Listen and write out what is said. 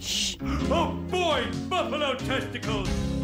Shh. Oh boy, buffalo testicles!